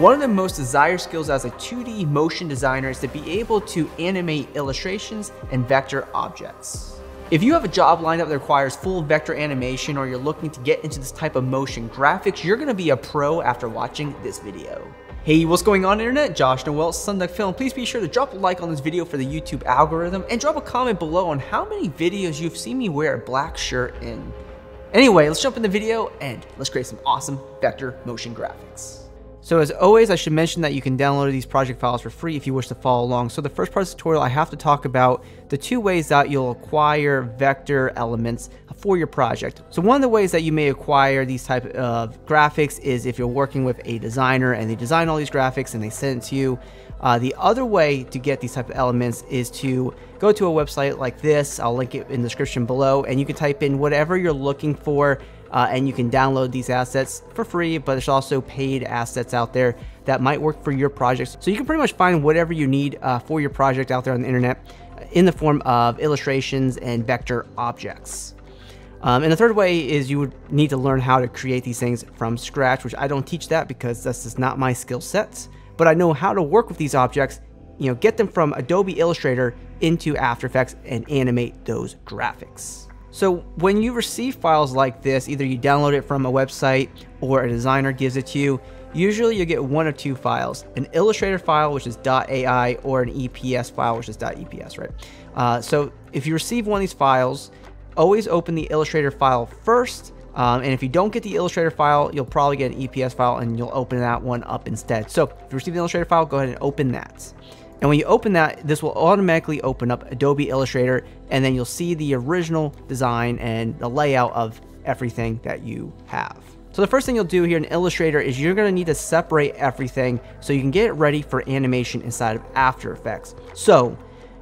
One of the most desired skills as a 2D motion designer is to be able to animate illustrations and vector objects. If you have a job lined up that requires full vector animation or you're looking to get into this type of motion graphics, you're gonna be a pro after watching this video. Hey, what's going on internet? Josh Noel, SonduckFilm. Please be sure to drop a like on this video for the YouTube algorithm and drop a comment below on how many videos you've seen me wear a black shirt in. Anyway, let's jump in the video and let's create some awesome vector motion graphics. So as always, I should mention that you can download these project files for free if you wish to follow along. So the first part of the tutorial, I have to talk about the two ways that you'll acquire vector elements for your project. So one of the ways that you may acquire these type of graphics is if you're working with a designer and they design all these graphics and they send it to you. The other way to get these type of elements is to go to a website like this. I'll link it in the description below, and you can type in whatever you're looking for. And you can download these assets for free, but there's also paid assets out there that might work for your projects. So you can pretty much find whatever you need for your project out there on the internet in the form of illustrations and vector objects. And the third way is you would need to learn how to create these things from scratch, which I don't teach that because that's just not my skill sets, but I know how to work with these objects, you know, get them from Adobe Illustrator into After Effects and animate those graphics. So when you receive files like this, either you download it from a website or a designer gives it to you, usually you get one of two files, an Illustrator file, which is .ai, or an EPS file, which is .eps, right? So if you receive one of these files, always open the Illustrator file first. And if you don't get the Illustrator file, you'll probably get an EPS file and you'll open that one up instead. So if you receive the Illustrator file, go ahead and open that. And when you open that, this will automatically open up Adobe Illustrator, and then you'll see the original design and the layout of everything that you have. So the first thing you'll do here in Illustrator is you're gonna need to separate everything so you can get it ready for animation inside of After Effects. So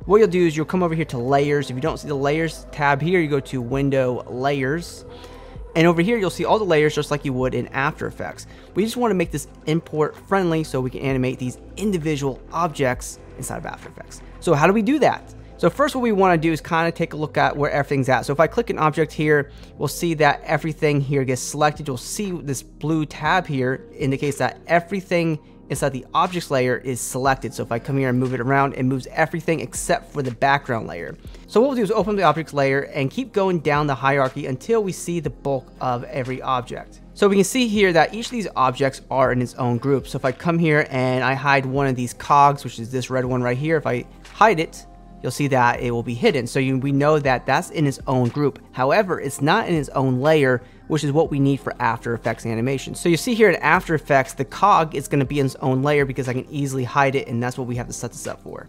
what you'll do is you'll come over here to Layers. If you don't see the Layers tab here, you go to Window, Layers. And over here, you'll see all the layers just like you would in After Effects. We just wanna make this import friendly so we can animate these individual objects inside of After Effects. So how do we do that? So first what we wanna do is kinda take a look at where everything's at. So if I click an object here, we'll see that everything here gets selected. You'll see this blue tab here indicates that everything inside the objects layer is selected. So if I come here and move it around, it moves everything except for the background layer. So what we'll do is open the objects layer and keep going down the hierarchy until we see the bulk of every object. So we can see here that each of these objects are in its own group. So if I come here and I hide one of these cogs, which is this red one right here, if I hide it, you'll see that it will be hidden. So we know that that's in its own group. However, it's not in its own layer, which is what we need for After Effects animation. So you see here in After Effects, the cog is gonna be in its own layer because I can easily hide it, and that's what we have to set this up for.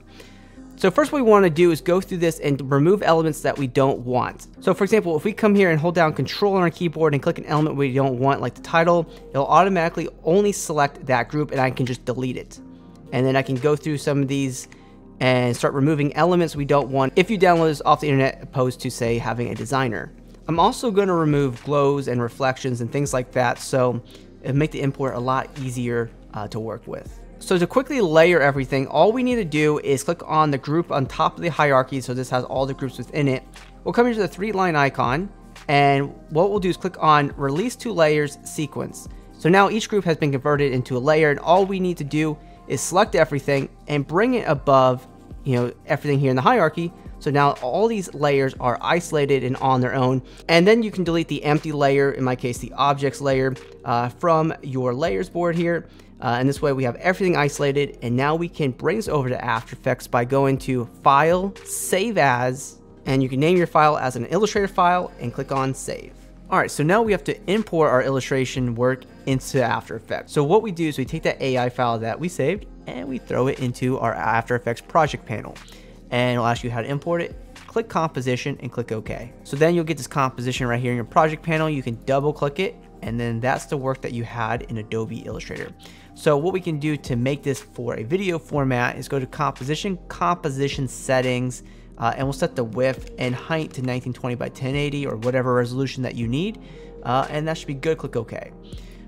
So first what we wanna do is go through this and remove elements that we don't want. So for example, if we come here and hold down Control on our keyboard and click an element we don't want, like the title, it'll automatically only select that group and I can just delete it. And then I can go through some of these and start removing elements we don't want if you download this off the internet opposed to, say, having a designer. I'm also gonna remove glows and reflections and things like that, so it'll make the import a lot easier to work with. So to quickly layer everything, all we need to do is click on the group on top of the hierarchy, so this has all the groups within it. We'll come into the three-line icon, and what we'll do is click on Release to Layers Sequence. So now each group has been converted into a layer, and all we need to do is select everything and bring it above, you know, everything here in the hierarchy. So now all these layers are isolated and on their own. And then you can delete the empty layer, in my case, the objects layer, from your layers board here. And this way we have everything isolated. And now we can bring this over to After Effects by going to File, Save As, and you can name your file as an Illustrator file and click on Save. All right, so now we have to import our illustration work into After Effects. So what we do is we take that AI file that we saved and we throw it into our After Effects project panel. And it'll ask you how to import it. Click composition and click OK. So then you'll get this composition right here in your project panel. You can double click it, and then that's the work that you had in Adobe Illustrator. So what we can do to make this for a video format is go to composition, composition settings, and we'll set the width and height to 1920 by 1080 or whatever resolution that you need. And that should be good. Click OK.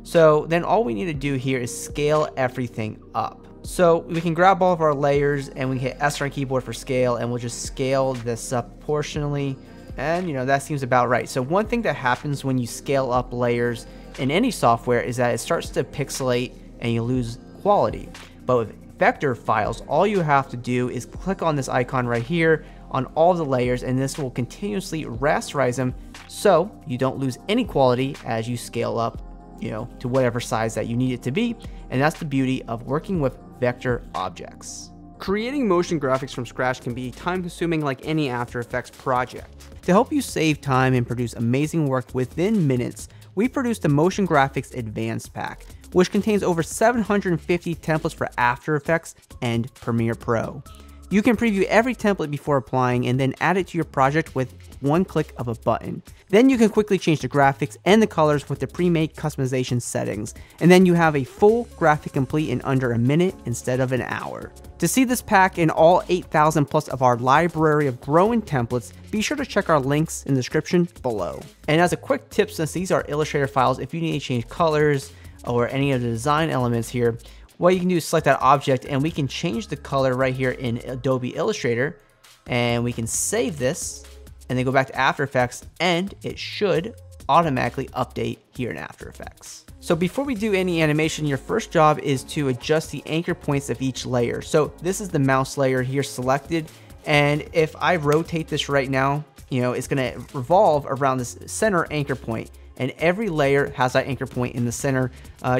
So then all we need to do here is scale everything up. So we can grab all of our layers and we hit S on our keyboard for scale, and we'll just scale this up proportionally. And you know, that seems about right. So one thing that happens when you scale up layers in any software is that it starts to pixelate and you lose quality. But with vector files, all you have to do is click on this icon right here on all the layers, and this will continuously rasterize them so you don't lose any quality as you scale up, to whatever size that you need it to be. And that's the beauty of working with vector objects. Creating motion graphics from scratch can be time-consuming like any After Effects project. To help you save time and produce amazing work within minutes, we produced the Motion Graphics Advanced Pack, which contains over 750 templates for After Effects and Premiere Pro. You can preview every template before applying and then add it to your project with one click of a button. Then you can quickly change the graphics and the colors with the pre-made customization settings. And then you have a full graphic complete in under a minute instead of an hour. To see this pack and all 8,000 plus of our library of growing templates, be sure to check our links in the description below. And as a quick tip, since these are Illustrator files, if you need to change colors or any of the design elements here, what you can do is select that object and we can change the color right here in Adobe Illustrator, and we can save this and then go back to After Effects and it should automatically update here in After Effects. So before we do any animation, your first job is to adjust the anchor points of each layer. So this is the mouse layer here selected, and if I rotate this right now, it's gonna revolve around this center anchor point. And every layer has that anchor point in the center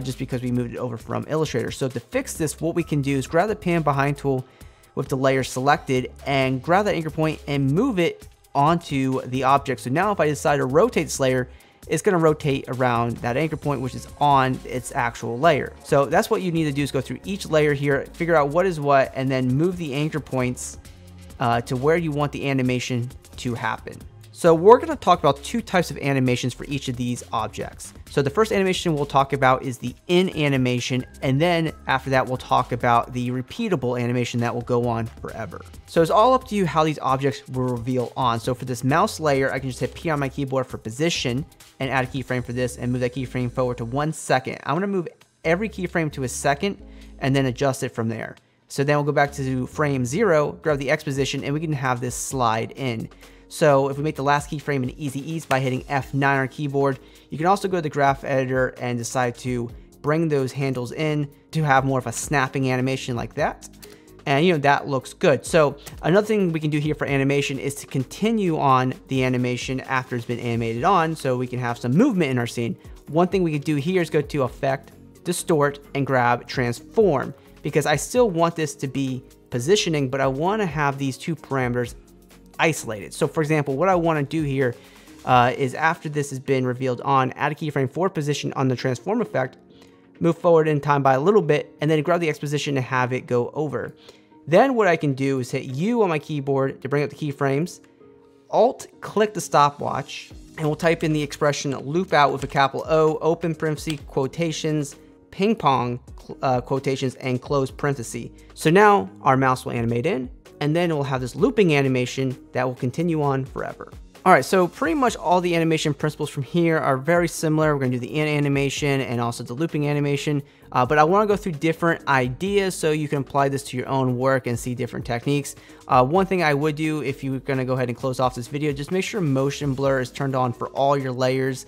just because we moved it over from Illustrator. So to fix this, what we can do is grab the pan behind tool with the layer selected and grab that anchor point and move it onto the object. So now if I decide to rotate this layer, it's gonna rotate around that anchor point, which is on its actual layer. So that's what you need to do is go through each layer here, figure out what is what, and then move the anchor points to where you want the animation to happen. So we're gonna talk about two types of animations for each of these objects. So the first animation we'll talk about is the in animation, and then after that we'll talk about the repeatable animation that will go on forever. So it's all up to you how these objects will reveal on. So for this mouse layer, I can just hit P on my keyboard for position and add a keyframe for this and move that keyframe forward to 1 second. I'm gonna move every keyframe to a second and then adjust it from there. So then we'll go back to frame 0, grab the X position, and we can have this slide in. So if we make the last keyframe an easy ease by hitting F9 on our keyboard, you can also go to the graph editor and decide to bring those handles in to have more of a snapping animation like that. And that looks good. So another thing we can do here for animation is to continue on the animation after it's been animated on, so we can have some movement in our scene. One thing we could do here is go to Effect, Distort, and grab Transform, because I still want this to be positioning, but I wanna have these two parameters isolated. So for example, what I want to do here is after this has been revealed on, add a keyframe for position on the transform effect, move forward in time by a little bit, and then grab the X position to have it go over. Then what I can do is hit U on my keyboard to bring up the keyframes, Alt click the stopwatch, and we'll type in the expression loop out with a capital O, open parenthesis, quotations, ping pong quotations, and close parenthesis. So now our mouse will animate in, and then we'll have this looping animation that will continue on forever. All right, so pretty much all the animation principles from here are very similar. We're gonna do the in animation and also the looping animation, but I wanna go through different ideas so you can apply this to your own work and see different techniques. One thing I would do, if you're gonna go ahead and close off this video, just make sure motion blur is turned on for all your layers,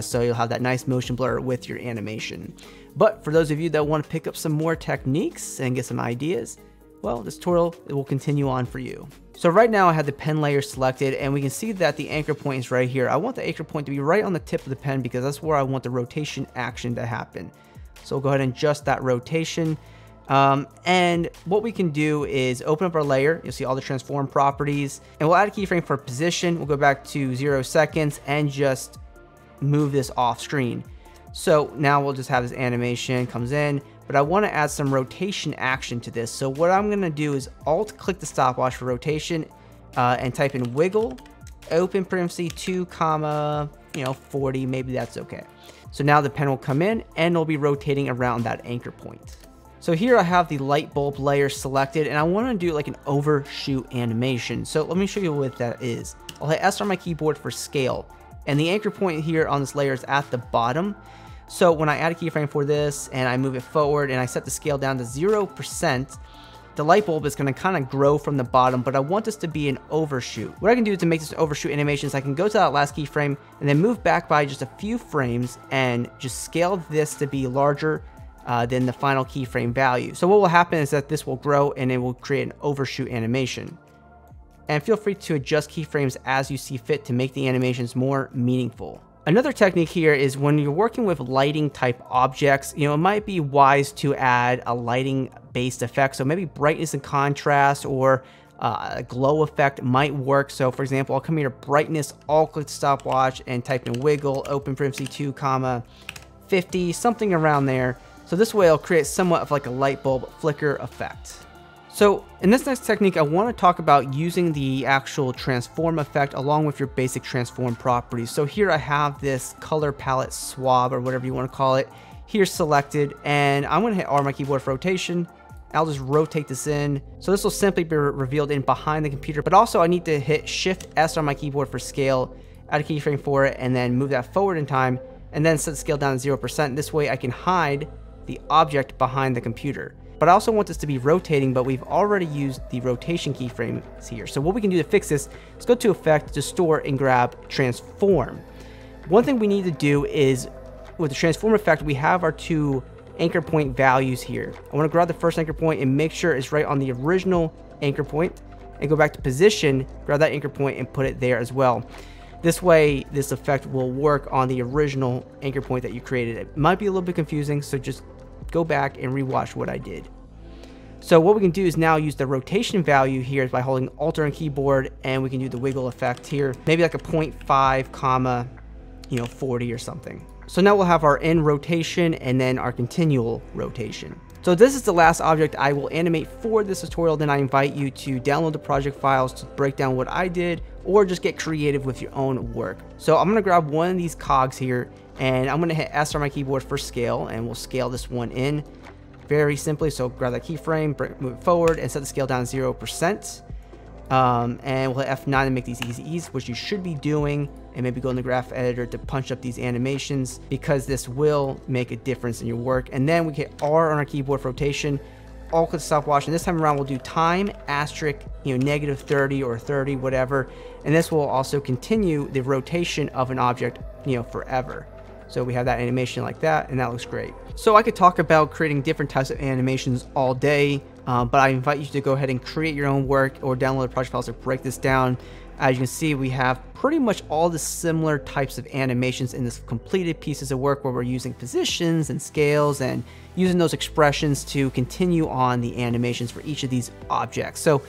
so you'll have that nice motion blur with your animation. But for those of you that wanna pick up some more techniques and get some ideas, well, this tutorial, it will continue on for you. So right now I have the pen layer selected, and we can see that the anchor point is right here. I want the anchor point to be right on the tip of the pen because that's where I want the rotation action to happen. So we'll go ahead and adjust that rotation. And what we can do is open up our layer. You'll see all the transform properties, and we'll add a keyframe for position. We'll go back to 0 seconds and just move this off screen. So now we'll just have this animation comes in, but I wanna add some rotation action to this. So what I'm gonna do is Alt click the stopwatch for rotation and type in wiggle, open parenthesis 2, 40, maybe that's okay. So now the pen will come in and it'll be rotating around that anchor point. So here I have the light bulb layer selected, and I wanna do like an overshoot animation. So let me show you what that is. I'll hit S on my keyboard for scale, and the anchor point here on this layer is at the bottom. So when I add a keyframe for this and I move it forward and I set the scale down to 0%, the light bulb is gonna kind of grow from the bottom, but I want this to be an overshoot. What I can do to make this overshoot animation is I can go to that last keyframe and then move back by just a few frames and just scale this to be larger than the final keyframe value. So what will happen is that this will grow and it will create an overshoot animation. And feel free to adjust keyframes as you see fit to make the animations more meaningful. Another technique here is when you're working with lighting type objects, you know, it might be wise to add a lighting based effect. So maybe brightness and contrast or a glow effect might work. So for example, I'll come here to brightness, all click stopwatch and type in wiggle, open parenthesis 2, 50, something around there. So this way it'll create somewhat of like a light bulb flicker effect. So in this next technique, I want to talk about using the actual transform effect along with your basic transform properties. So here I have this color palette swab or whatever you want to call it here selected, and I'm going to hit R on my keyboard for rotation. I'll just rotate this in. So this will simply be revealed in behind the computer, but also I need to hit Shift S on my keyboard for scale, add a keyframe for it, and then move that forward in time, and then set the scale down to 0%. This way I can hide the object behind the computer. But I also want this to be rotating, but we've already used the rotation keyframes here. So what we can do to fix this is go to Effect, Distort, and grab Transform. One thing we need to do is with the Transform effect, we have our two anchor point values here. I want to grab the first anchor point and make sure it's right on the original anchor point, and go back to Position, grab that anchor point and put it there as well. This way, this effect will work on the original anchor point that you created. It might be a little bit confusing, so just go back and rewatch what I did. So what we can do is now use the rotation value here by holding Alt on keyboard, and we can do the wiggle effect here, maybe like a 0.5 comma, you know, 40 or something. So now we'll have our end rotation and then our continual rotation. So this is the last object I will animate for this tutorial. Then I invite you to download the project files to break down what I did or just get creative with your own work. So I'm going to grab one of these cogs here and I'm going to hit S on my keyboard for scale, and we'll scale this one in very simply. So grab that keyframe, move it forward and set the scale down to 0%. And we'll hit F9 to make these easy, which you should be doing, and maybe go in the graph editor to punch up these animations because this will make a difference in your work. And then we hit R on our keyboard for rotation, all click stopwatch, and this time around we'll do time asterisk, you know, -30 or 30, whatever. And this will also continue the rotation of an object, you know, forever. So we have that animation like that, and that looks great. So I could talk about creating different types of animations all day, but I invite you to go ahead and create your own work or download the project files to break this down. As you can see, we have pretty much all the similar types of animations in this completed pieces of work where we're using positions and scales and using those expressions to continue on the animations for each of these objects. So,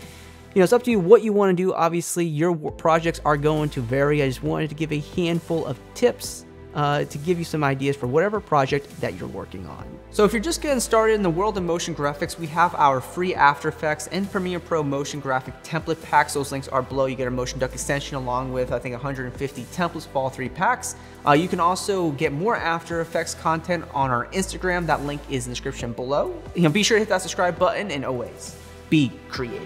you know, it's up to you what you want to do. Obviously, your projects are going to vary. I just wanted to give a handful of tips to give you some ideas for whatever project that you're working on. So if you're just getting started in the world of motion graphics, we have our free After Effects and Premiere Pro motion graphic template packs. Those links are below. You get a Motion Duck extension along with, I think, 150 templates for all three packs. You can also get more After Effects content on our Instagram. That link is in the description below. You know, be sure to hit that subscribe button and always be creative.